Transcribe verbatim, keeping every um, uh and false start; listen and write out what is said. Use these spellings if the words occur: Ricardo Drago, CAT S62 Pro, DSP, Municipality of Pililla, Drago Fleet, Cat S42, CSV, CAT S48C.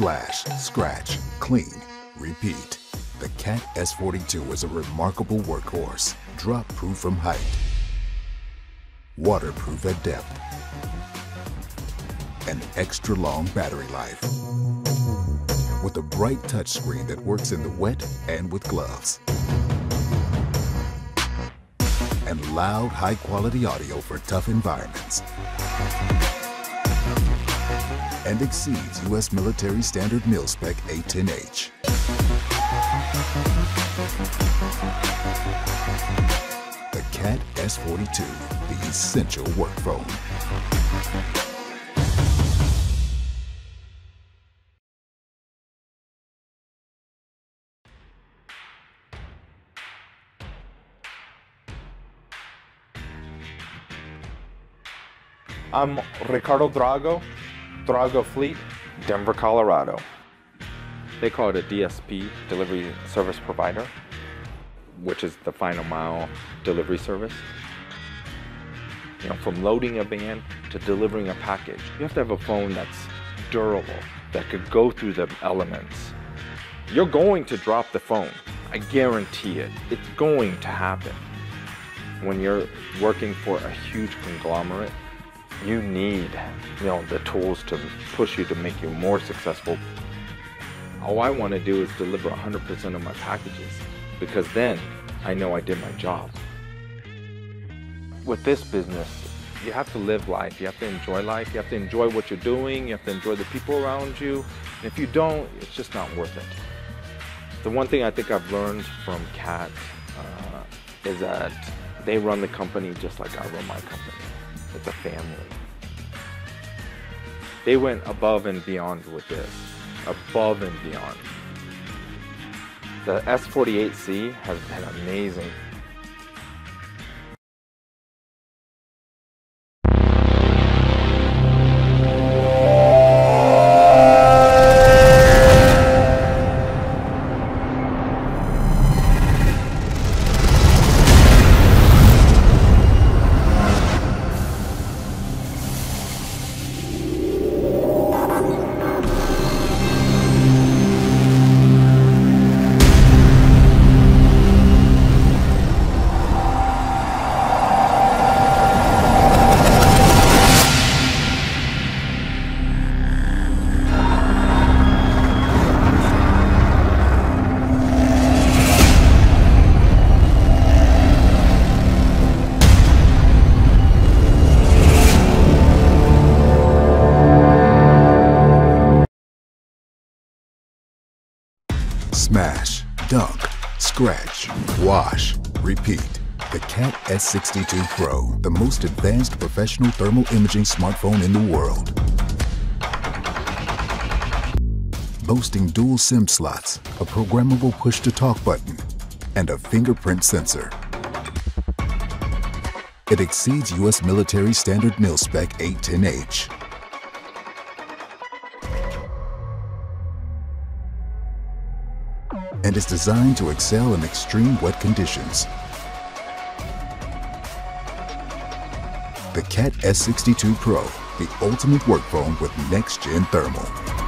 Splash, scratch, clean, repeat. The CAT S forty-two is a remarkable workhorse, drop-proof from height, waterproof at depth, and extra-long battery life. With a bright touchscreen that works in the wet and with gloves. And loud, high-quality audio for tough environments. And exceeds U S military standard mil spec eight ten H. The CAT S forty-two, the essential work phone. I'm Ricardo Drago, Drago Fleet, Denver, Colorado. They call it a D S P, Delivery Service Provider, which is the final mile delivery service. You know, from loading a van to delivering a package, you have to have a phone that's durable, that could go through the elements. You're going to drop the phone. I guarantee it. It's going to happen. When you're working for a huge conglomerate, you need, you know, the tools to push you to make you more successful. All I want to do is deliver one hundred percent of my packages, because then I know I did my job. With this business, you have to live life, you have to enjoy life, you have to enjoy what you're doing, you have to enjoy the people around you. And if you don't, it's just not worth it. The one thing I think I've learned from CAT uh, is that they run the company just like I run my company. It's a family. They went above and beyond with this. Above and beyond. The S forty-eight C has been amazing. Smash, dunk, scratch, wash, repeat. The CAT S sixty-two Pro, the most advanced professional thermal imaging smartphone in the world. Boasting dual SIM slots, a programmable push-to-talk button, and a fingerprint sensor. It exceeds U S military standard mil spec eight ten H. And is designed to excel in extreme wet conditions. The CAT S sixty-two Pro, the ultimate work phone with next-gen thermal.